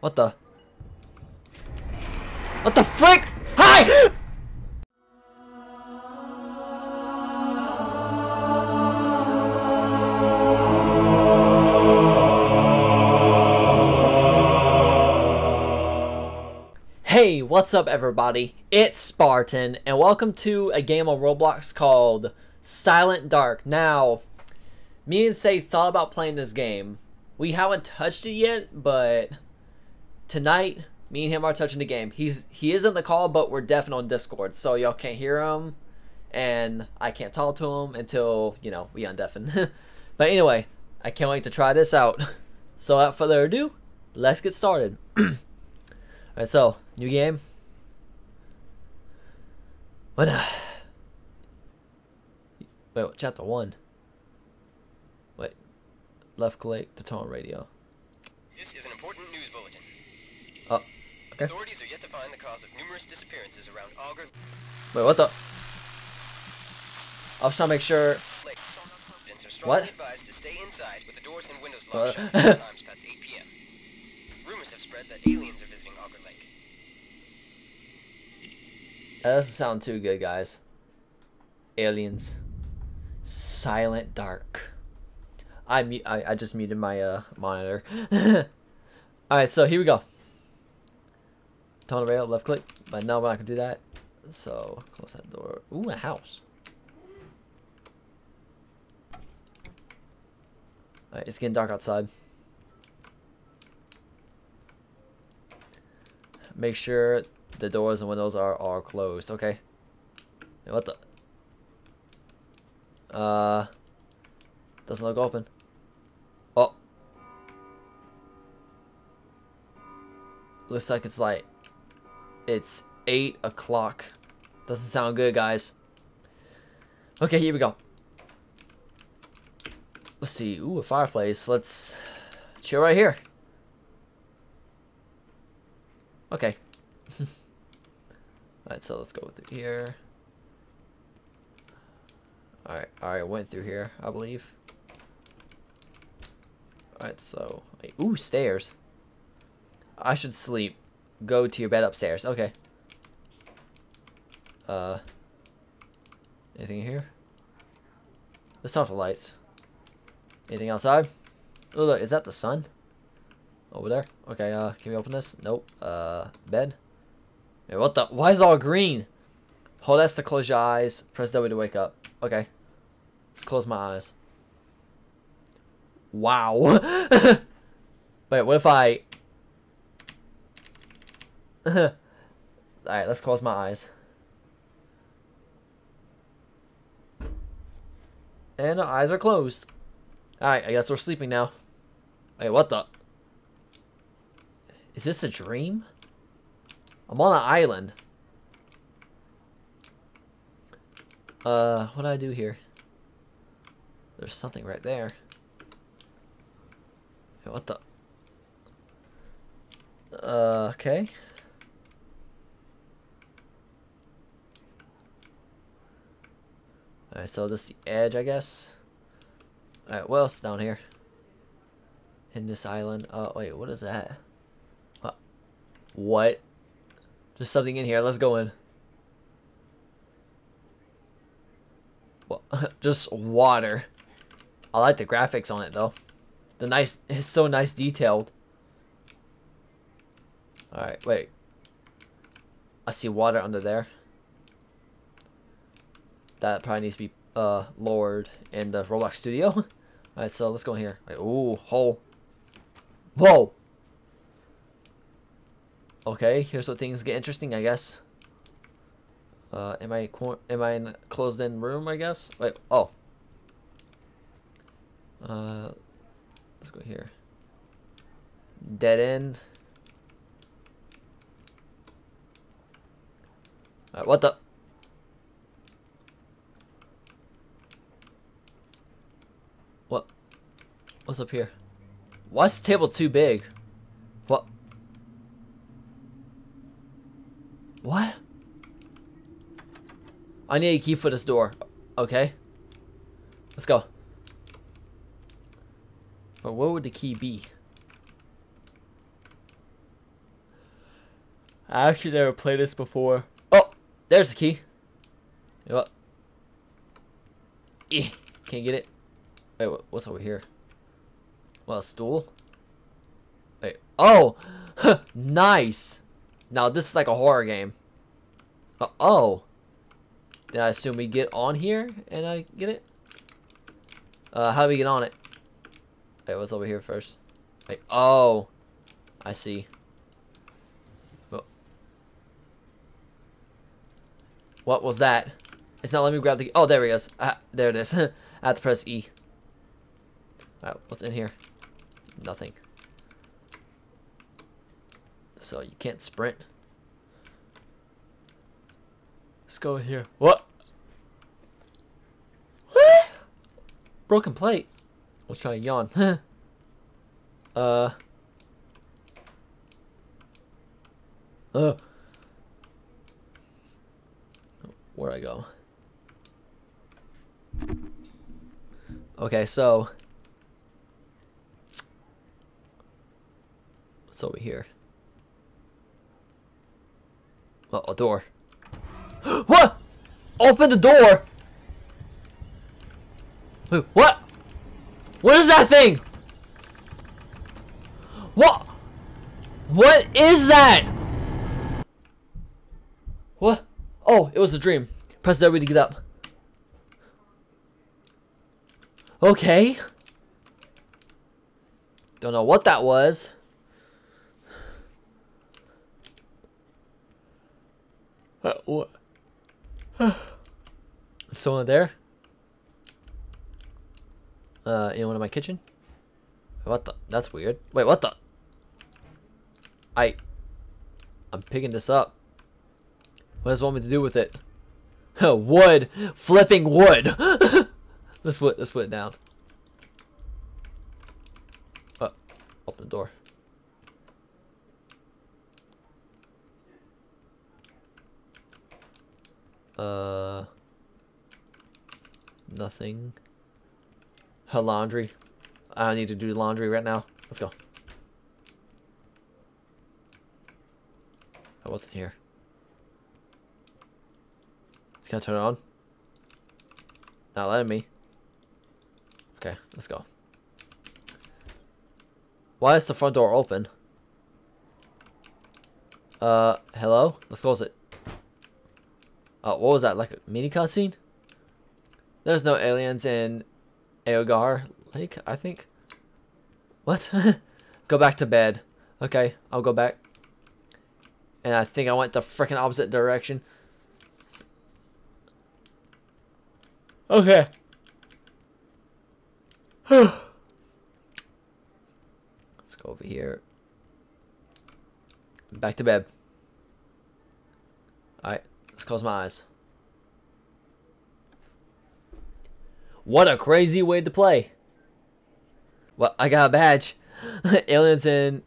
What the? What the frick? Hi! Hey, what's up everybody? It's Spartan and welcome to a game on Roblox called Silent Dark. Now, me and Say thought about playing this game. We haven't touched it yet, but tonight, me and him are touching the game. He is in the call, but we're definitely on Discord, so y'all can't hear him, and I can't talk to him until, you know, we undeafen. But anyway, I can't wait to try this out. So without further ado, let's get started. Alright, so, new game. Wait, chapter 1. Wait. Left click, the tone radio. This is an important news bulletin. Oh, okay. Authorities are yet to find the cause of numerous disappearances around Augur. Wait, what the? I was trying to make sure. What? Advised to stay inside with the doors and windows locked shut at times past 8 p.m. Rumors have spread that aliens are visiting Augur Lake. That doesn't sound too good, guys. Aliens. Silent Dark. I just muted my monitor. Alright, so here we go. Tone rail, left click. But no, we're not going to do that. So, close that door. Ooh, a house. Alright, it's getting dark outside. Make sure the doors and windows are all closed. Okay. What the? Doesn't look open. Oh. Looks like it's light. It's 8 o'clock. Doesn't sound good, guys. Okay, here we go. Let's see. Ooh, a fireplace. Let's chill right here. Okay. Alright, so let's go through here. Alright, went through here, I believe. Alright, so... Ooh, stairs. I should sleep. Go to your bed upstairs. Okay. Anything here? Let's turn off the lights. Anything outside? Oh, look, is that the sun? Over there. Okay, can we open this? Nope. Bed. Wait, what the? Why is it all green? Hold S to close your eyes. Press W to wake up. Okay. Let's close my eyes. Wow. Wait, what if I... Alright, let's close my eyes. And our eyes are closed. Alright, I guess we're sleeping now. Wait, what the... Is this a dream? I'm on an island. What do I do here? There's something right there. Hey, what the? Okay. Alright, so this is the edge, I guess. Alright, what else is down here? In this island. Wait, what is that? What? There's something in here. Let's go in. Well, just water. I like the graphics on it though. The nice, it's so nice detailed. All right, wait. I see water under there. That probably needs to be lowered in the Roblox studio. All right, so let's go in here. Wait, ooh, hole. Whoa. Okay, here's where things get interesting, I guess. Am I in a closed-in room, I guess? Wait, oh. Let's go here. Dead end. Alright, what the? What? What's up here? Why is the table too big? What? What? I need a key for this door. Okay. Let's go. But where would the key be? I actually never played this before. Oh, there's the key. What? Eh, can't get it. Wait, what's over here? Well, a stool. Wait. Oh, nice. Now this is like a horror game. Oh. Then I assume we get on here and I get it. How do we get on it? Wait, what's over here first? Wait, oh, I see. What was that? It's not letting me grab the... Oh, there he goes. There it is. I have to press E. Alright, what's in here? Nothing. So, you can't sprint. Let's go in here. What? What? Broken plate. We'll try and yawn. Where I go? Okay, so what's over here? Well, a door. What? Open the door. Wait, what? What is that thing? What? What is that? What? Oh, it was a dream. Press W to get up. Okay. Don't know what that was. What? Someone there? Anyone in my kitchen? What the? That's weird. Wait, what the? I'm picking this up. What does it want me to do with it? Wood! Flipping wood! let's put it down. Open the door. Nothing. Her laundry. I need to do laundry right now. Let's go. I wasn't here. Can I turn it on? Not letting me. Okay, let's go. Why is the front door open? Hello? Let's close it. Oh, what was that? Like a mini cutscene? There's no aliens in Augur Lake, I think. What? Go back to bed. Okay, I'll go back. And I think I went the frickin' opposite direction. Okay. Let's go over here. Back to bed. Alright, let's close my eyes. What a crazy way to play. Well, I got a badge. Aliens in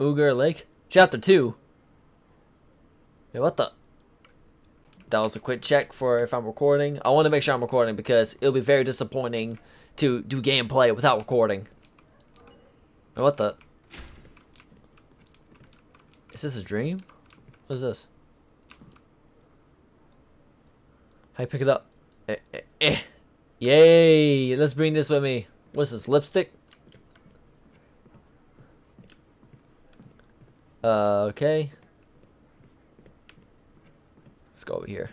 Augur Lake. Chapter 2. Wait, what the... That was a quick check for if I'm recording. I want to make sure I'm recording because it'll be very disappointing to do gameplay without recording. What the? Is this a dream? What is this? Hey, pick it up. Yay! Let's bring this with me. What's this, lipstick? Okay. Let's go over here.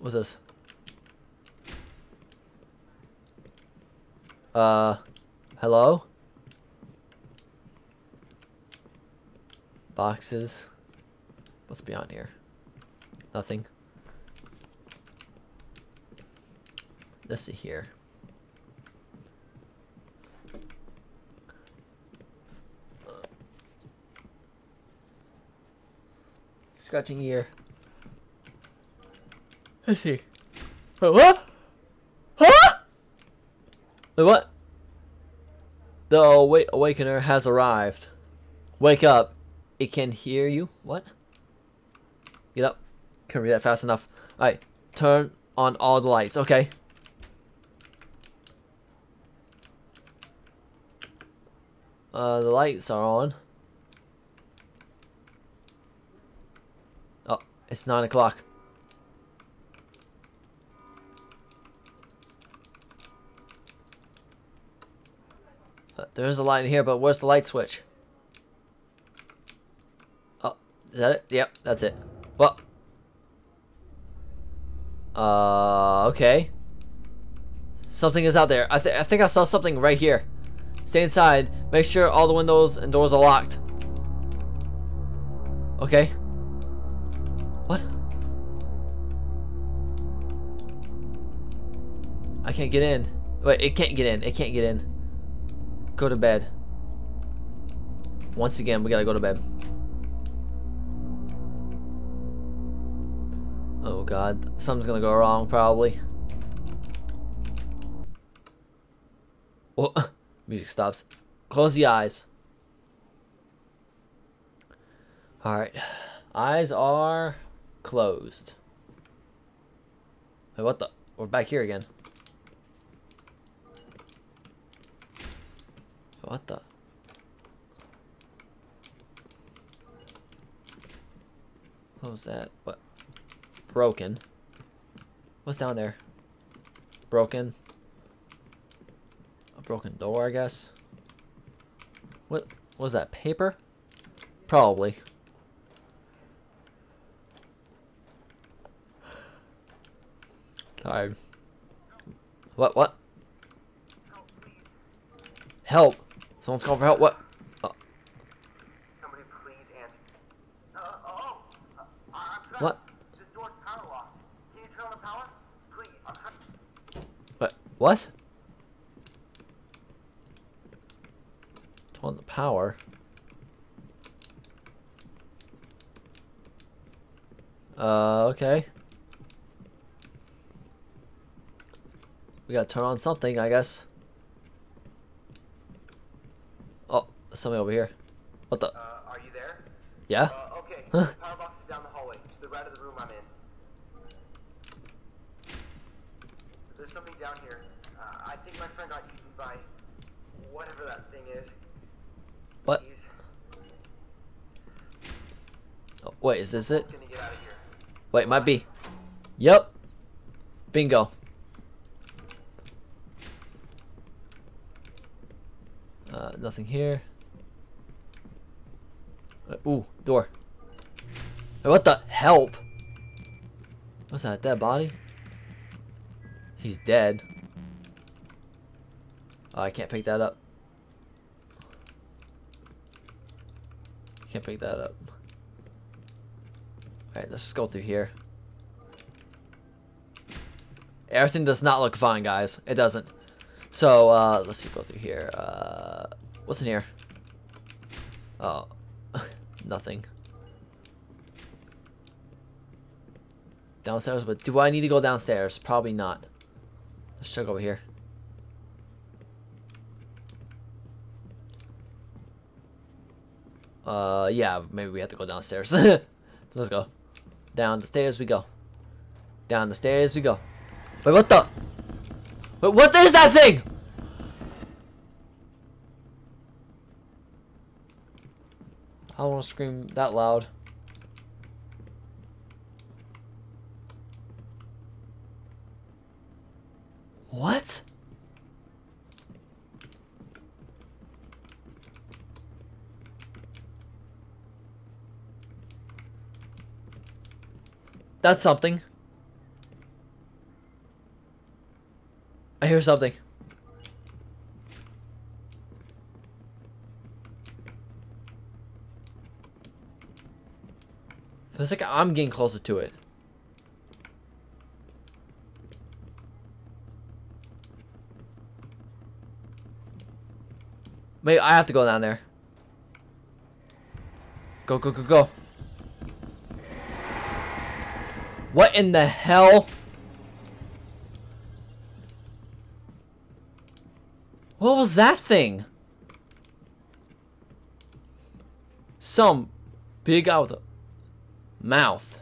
What's this? Hello? Boxes. What's beyond here? Nothing. Let's see here. Scratching ear. Let's see. Wait, what? Huh? Wait, what? The Awakener has arrived. Wake up. It can hear you. What? Get up. Can't read that fast enough. Alright. Turn on all the lights. Okay. The lights are on. Oh, it's 9 o'clock. There is a light in here, but where's the light switch? Oh, is that it? Yep, that's it. Well, okay. Something is out there. I think I saw something right here. Stay inside. Make sure all the windows and doors are locked. Okay. What? I can't get in. Wait, it can't get in. It can't get in. Go to bed. Once again, we gotta go to bed. Oh god, something's gonna go wrong probably. Oh, music stops. Close the eyes. Alright. Eyes are closed. Wait, what the? We're back here again. What the? Close that. What? Broken. What's down there? Broken. A broken door, I guess. What was that? Paper? Probably. Tired. What? What? Help! Someone's calling for help. What? Oh. Somebody please answer. I'm stuck. What? This door's power locked. Can you turn on the power? Please. I'm trying. What? Turn on the power. Okay. We gotta turn on something, I guess. Something over here. What the? Are you there? Yeah. Okay. Huh? The power box is down the hallway, to the right of the room I'm in. There's something down here. I think my friend got eaten by whatever that thing is. What? Oh, wait, is this it? Can you get out of here? Wait, it might be. Yep. Bingo. Nothing here. Ooh, door. What the? Help! What's that? Dead body? He's dead. Oh, I can't pick that up. Can't pick that up. Alright, let's just go through here. Everything does not look fine, guys. It doesn't. So, let's go through here. What's in here? Oh. Nothing. Downstairs, but do I need to go downstairs? Probably not. Let's check over here. Yeah, maybe we have to go downstairs. Let's go. Down the stairs we go. Down the stairs we go. Wait, what the? Wait, what is that thing? I don't want to scream that loud. What? That's something. I hear something. It's like I'm getting closer to it. Maybe I have to go down there. Go, go, go, go. What in the hell? What was that thing? Some big guy with a mouth.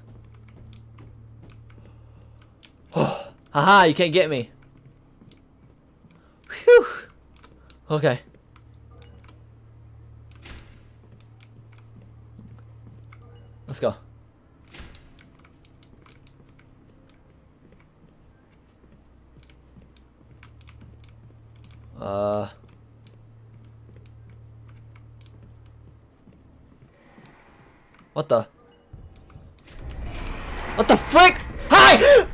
Oh, haha, you can't get me. Whew. Okay. let's go. What the? What the frick? Hi!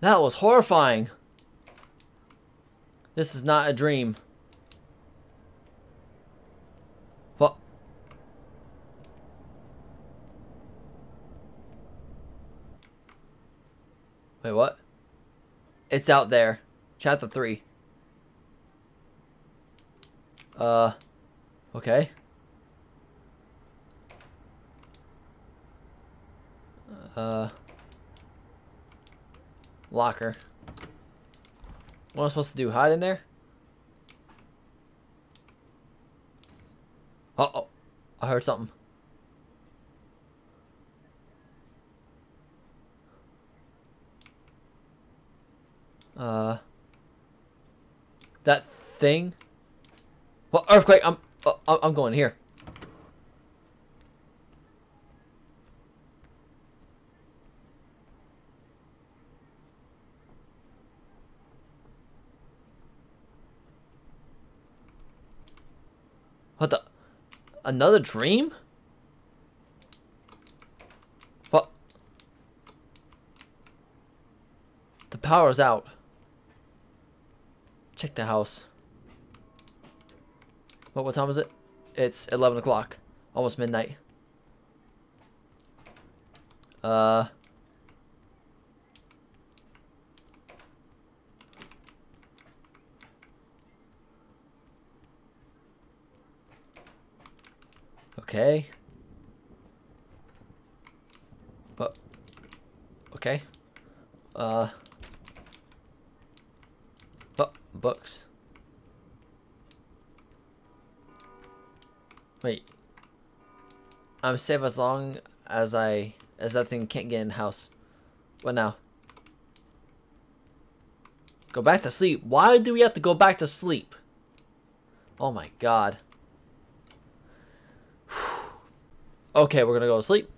That was horrifying. This is not a dream. What? Wait, what? It's out there. Chapter 3. Okay. Locker. What am I supposed to do? Hide in there? Uh-oh. I heard something. That thing? Well, earthquake, I'm going here. What the? Another dream? What? The power's out. Check the house. What time is it? It's 11 o'clock. Almost midnight. Okay. But okay. Books. Wait. I'm safe as long as that thing can't get in the house. What now? Go back to sleep. Why do we have to go back to sleep? Oh my god. Okay, we're gonna go to sleep.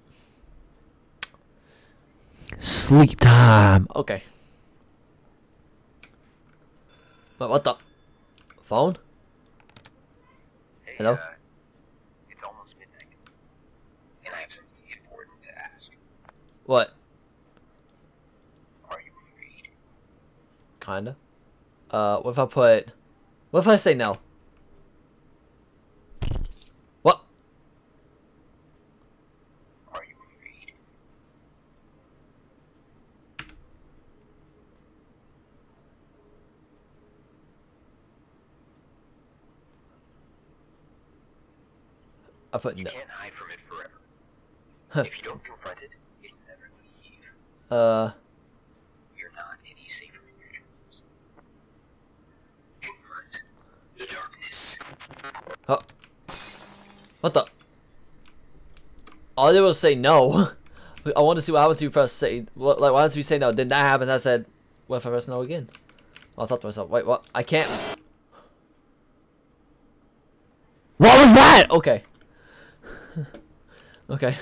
Sleep time. Okay. But what the phone? Hey, hello? It's almost midnight. And I have something important to ask. What? Are you afraid? Kinda. What if I put what if I say no? What? Are you afraid? I put you no. Can't hide from it forever. Huh. If you don't confront it, it will never leave. You're not any safer in your dreams. Confront the darkness. Oh. What the? All I did was say no. I wanted to see what happens if you press say. Like, why didn't you say no? Then that happened. I said, what if I press no again? Well, I thought to myself, wait, what? I can't. What was that? Okay. Okay.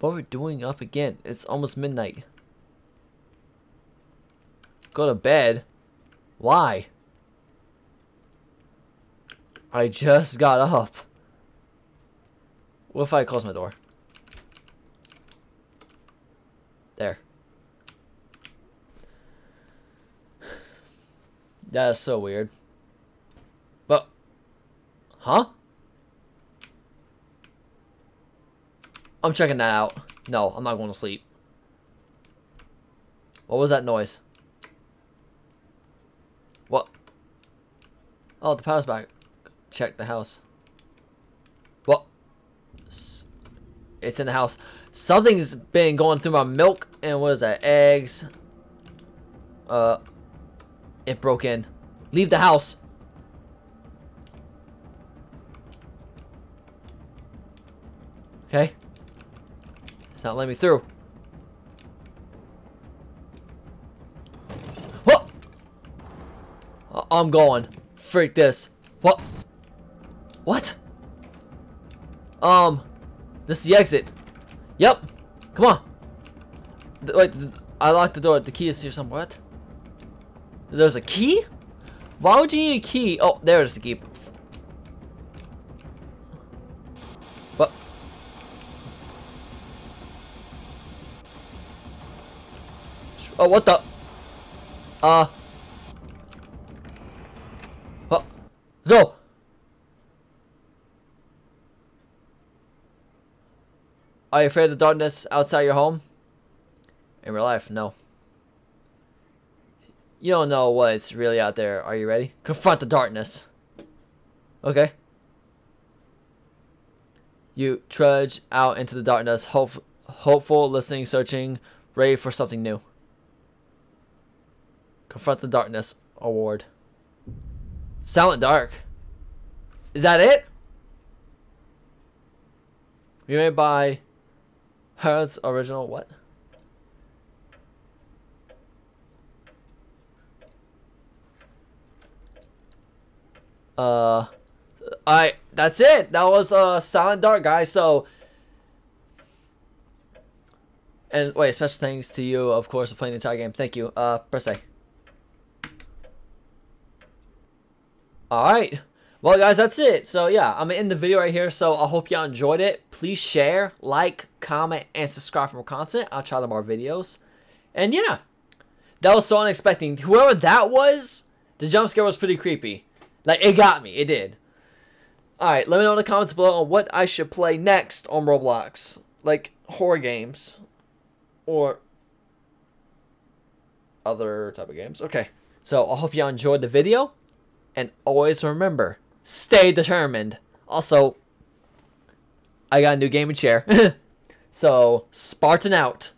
What are we doing up again? It's almost midnight. Go to bed? Why? I just got up. What if I close my door? There. That is so weird. But, huh? I'm checking that out. No, I'm not going to sleep. What was that noise? What? Oh, the power's back. Check the house. What? It's in the house. Something's been going through my milk and what is that? Eggs. It broke in. Leave the house. Okay. It's not letting me through. What? I'm going. Freak this. What? What? This is the exit. Yep. Come on. Wait, I locked the door. The key is here somewhere. What? There's a key? Why would you need a key? Oh, there's the key. What? Oh, what the? Oh. No! Are you afraid of the darkness outside your home? In real life, no. You don't know what's really out there. Are you ready? Confront the darkness. Okay. You trudge out into the darkness, hopeful, listening, searching, ready for something new. Confront the darkness award. Silent Dark. Is that it? We made by Herod's original what? Alright, that's it. That was Silent Dark, guys. So, and wait, special thanks to you, of course, for playing the entire game. Thank you. Press A. Alright, well, guys, that's it. So yeah, I'm gonna end the video right here. So I hope y'all enjoyed it. Please share, like, comment, and subscribe for more content. I'll try out more videos. And yeah, that was so unexpected. Whoever that was, the jump scare was pretty creepy. Like, it got me. It did. Alright, let me know in the comments below on what I should play next on Roblox. Like, horror games. Or other type of games. Okay. So, I hope y'all enjoyed the video. And always remember, stay determined. Also, I got a new gaming chair. So, Spartan out.